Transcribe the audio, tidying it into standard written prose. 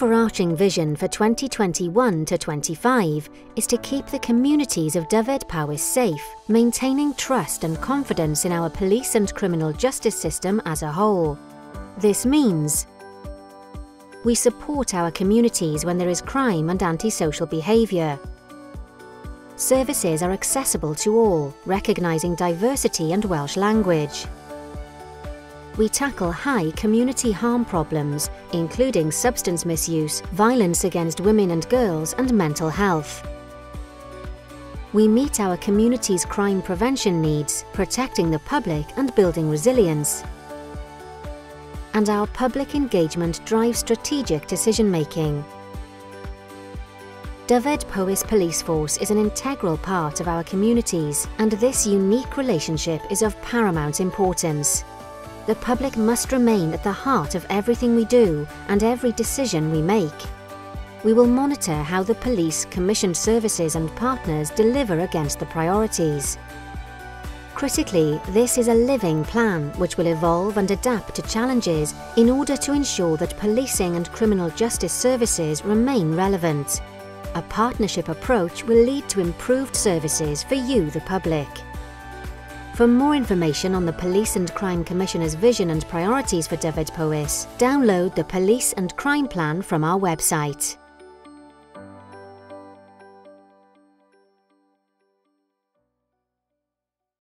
overarching vision for 2021-25 is to keep the communities of Dyfed-Powys safe, maintaining trust and confidence in our police and criminal justice system as a whole. This means we support our communities when there is crime and antisocial behaviour. Services are accessible to all, recognising diversity and Welsh language. We tackle high community harm problems, including substance misuse, violence against women and girls, and mental health. We meet our community's crime prevention needs, protecting the public and building resilience. And our public engagement drives strategic decision-making. Dyfed-Powys Police Force is an integral part of our communities, and this unique relationship is of paramount importance. The public must remain at the heart of everything we do and every decision we make. We will monitor how the police, commissioned services and partners deliver against the priorities. Critically, this is a living plan which will evolve and adapt to challenges in order to ensure that policing and criminal justice services remain relevant. A partnership approach will lead to improved services for you, the public. For more information on the Police and Crime Commissioner's vision and priorities for Dyfed-Powys, download the Police and Crime Plan from our website.